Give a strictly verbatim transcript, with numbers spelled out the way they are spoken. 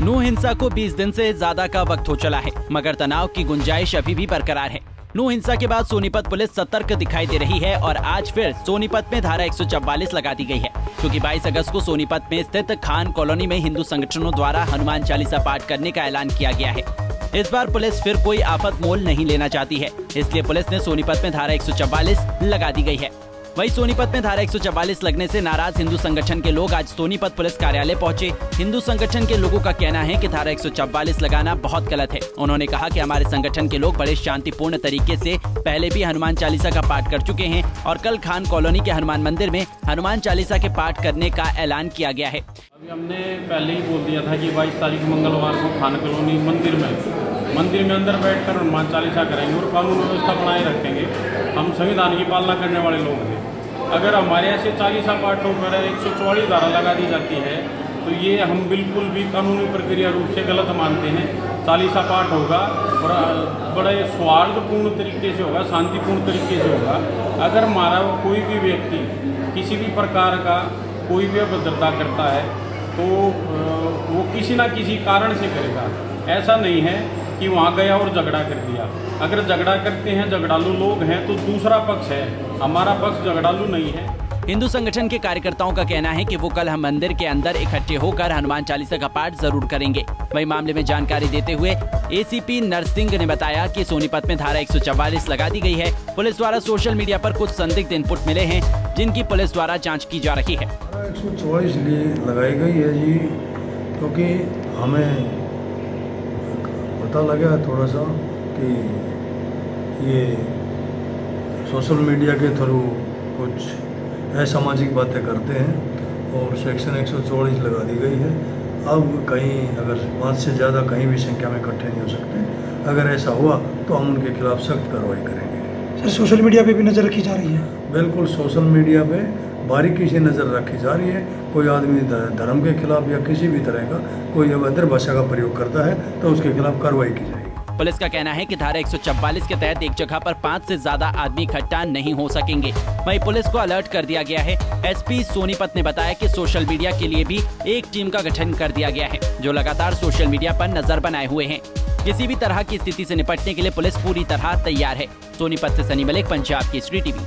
नूंह हिंसा को बीस दिन से ज्यादा का वक्त हो चला है, मगर तनाव की गुंजाइश अभी भी बरकरार है। नूंह हिंसा के बाद सोनीपत पुलिस सतर्क दिखाई दे रही है और आज फिर सोनीपत में धारा एक सौ चौवालीस लगा दी गई है, क्योंकि बाईस अगस्त को सोनीपत में स्थित खान कॉलोनी में हिंदू संगठनों द्वारा हनुमान चालीसा पाठ करने का ऐलान किया गया है। इस बार पुलिस फिर कोई आफत मोल नहीं लेना चाहती है, इसलिए पुलिस ने सोनीपत में धारा एक सौ चौवालीस लगा दी गयी है। वहीं सोनीपत में धारा एक सौ चौवालीस लगने से नाराज हिंदू संगठन के लोग आज सोनीपत पुलिस कार्यालय पहुंचे। हिंदू संगठन के लोगों का कहना है कि धारा एक सौ चौवालीस लगाना बहुत गलत है। उन्होंने कहा कि हमारे संगठन के लोग बड़े शांतिपूर्ण तरीके से पहले भी हनुमान चालीसा का पाठ कर चुके हैं और कल खान कॉलोनी के हनुमान मंदिर में हनुमान चालीसा के पाठ करने का ऐलान किया गया है। अभी हमने पहले ही बोल दिया था कि बाईस तारीख मंगलवार को खान कॉलोनी मंदिर में मंदिर में अंदर बैठकर हनुमान चालीसा करेंगे और कानून व्यवस्था बनाए रखेंगे। हम संविधान की पालना करने वाले लोग हैं। अगर हमारे ऐसे चालीसा पाठों पर एक सौ चौवालीस धारा लगा दी जाती है तो ये हम बिल्कुल भी कानूनी प्रक्रिया रूप से गलत मानते हैं। चालीसा पाठ होगा और बड़े स्वार्थपूर्ण तरीके से होगा, शांतिपूर्ण तरीके से होगा। अगर हमारा कोई भी व्यक्ति किसी भी प्रकार का कोई भी अभद्रता करता है तो वो किसी न किसी कारण से करेगा। ऐसा नहीं है कि वहाँ गया और झगड़ा कर दिया। अगर झगड़ा करते हैं झगड़ालू लोग हैं तो दूसरा पक्ष है, हमारा पक्ष झगड़ालू नहीं है। हिंदू संगठन के कार्यकर्ताओं का कहना है कि वो कल हम मंदिर के अंदर इकट्ठे होकर हनुमान चालीसा का पाठ जरूर करेंगे। वहीं मामले में जानकारी देते हुए एसीपी नरसिंह ने बताया कि सोनीपत में धारा एक सौ चौवालीस लगा दी गई है। पुलिस द्वारा सोशल मीडिया पर कुछ संदिग्ध इनपुट मिले हैं, जिनकी पुलिस द्वारा जाँच की जा रही है। एक सौ चौवालीस लगाई गयी है जी, क्योंकि हमें पता लगा थोड़ा सा कि ये सोशल मीडिया के थ्रू कुछ असामाजिक बातें करते हैं और सेक्शन एक सौ चौवालीस लगा दी गई है। अब कहीं अगर पाँच से ज़्यादा कहीं भी संख्या में इकट्ठे नहीं हो सकते, अगर ऐसा हुआ तो हम उनके खिलाफ सख्त कार्रवाई करेंगे। सर, सोशल मीडिया पे भी नज़र रखी जा रही है? बिल्कुल, सोशल मीडिया पे बारीकी से नज़र रखी जा रही है। कोई आदमी धर्म के खिलाफ या किसी भी तरह का कोई अभद्र भाषा का प्रयोग करता है तो उसके खिलाफ कार्रवाई की जाएगी। पुलिस का कहना है कि धारा एक सौ चौवालीस के तहत एक जगह पर पाँच से ज्यादा आदमी इकट्ठा नहीं हो सकेंगे। वहीं पुलिस को अलर्ट कर दिया गया है। एसपी सोनीपत ने बताया कि सोशल मीडिया के लिए भी एक टीम का गठन कर दिया गया है, जो लगातार सोशल मीडिया पर नजर बनाए हुए है। किसी भी तरह की स्थिति से निपटने के लिए पुलिस पूरी तरह तैयार है। सोनीपत से सनी मलिक, पंजाब केसरी टीवी।